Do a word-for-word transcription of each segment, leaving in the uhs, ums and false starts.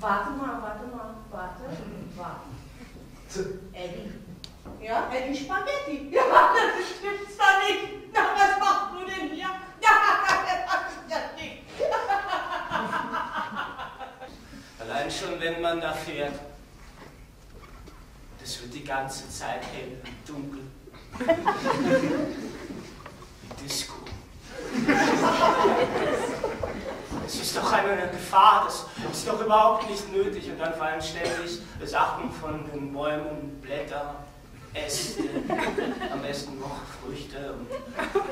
Warte mal, warte mal, warte, warte. Eddie. Ja, Eddie Spaghetti. Ja, das stimmt's doch nicht. Na, was machst du denn hier? Ja, das mach ich doch nicht. Allein schon, wenn man da fährt, das wird die ganze Zeit hell und dunkel. Wie Disco. Es ist doch eine Gefahr, das ist doch überhaupt nicht nötig. Und dann fallen ständig Sachen von den Bäumen, Blätter, Äste, am besten noch Früchte. Und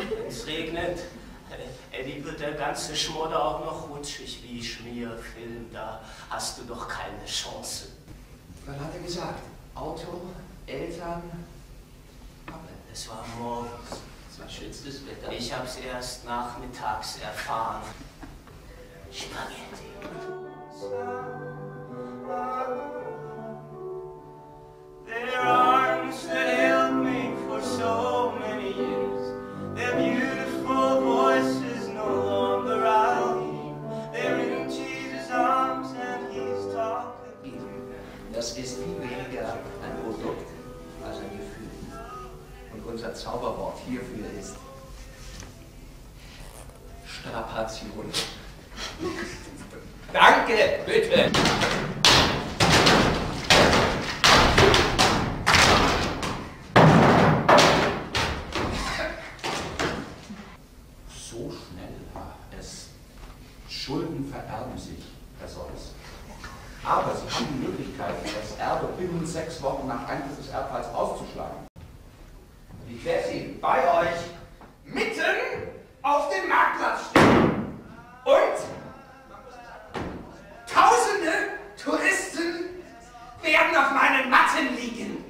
wenn es regnet, Eddie, wird der ganze Schmodder auch noch rutschig wie Schmierfilm. Da hast du doch keine Chance. Wann hat er gesagt? Auto, Eltern, Pappe. Es war morgens. Es war schönstes Wetter. Ich hab's erst nachmittags erfahren. Spaghetti. Their arms that held me for so many years, their beautiful voices no longer I'll hear. They're in Jesus' arms and he's talking to me. Das ist viel weniger ein Produkt als ein Gefühl. Und unser Zauberwort hierfür ist Strapazion. Danke, bitte. So schnell war es. Schulden vererben sich, Herr Solles. Aber Sie haben die Möglichkeit, das Erbe binnen sechs Wochen nach Eintritt des Erbfalls auszuschlagen. Wie wär's Ihnen bei euch mitten auf dem Marktplatz stehen? Und tausende Touristen werden auf meinen Matten liegen.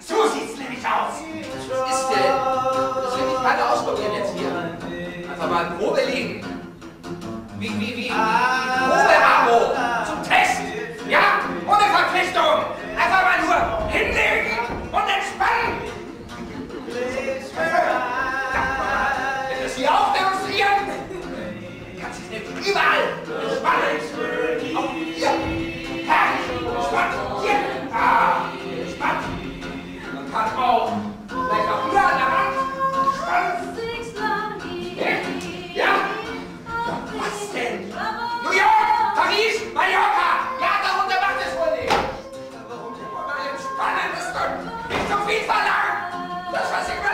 So sieht's nämlich aus. Das ist denn? Das will ich gerade ausprobieren jetzt hier. Einfach mal Probe liegen. Wie, wie, wie? Probe-Abo zum Test. Ja, ohne Verpflichtung. Einfach mal nur hinlegen und entspannen. Überall! Spannend! Auch hier! Herrlich! Spannend! Hier! Ah! Spannend! Man kann auch vielleicht auch wieder an der Hand! Spannend! Ja! Was denn? New York! Paris! Mallorca! Ja, darunter macht es wohl nicht! Aber jetzt spannend ist doch nicht so viel verlangt! Das, was ich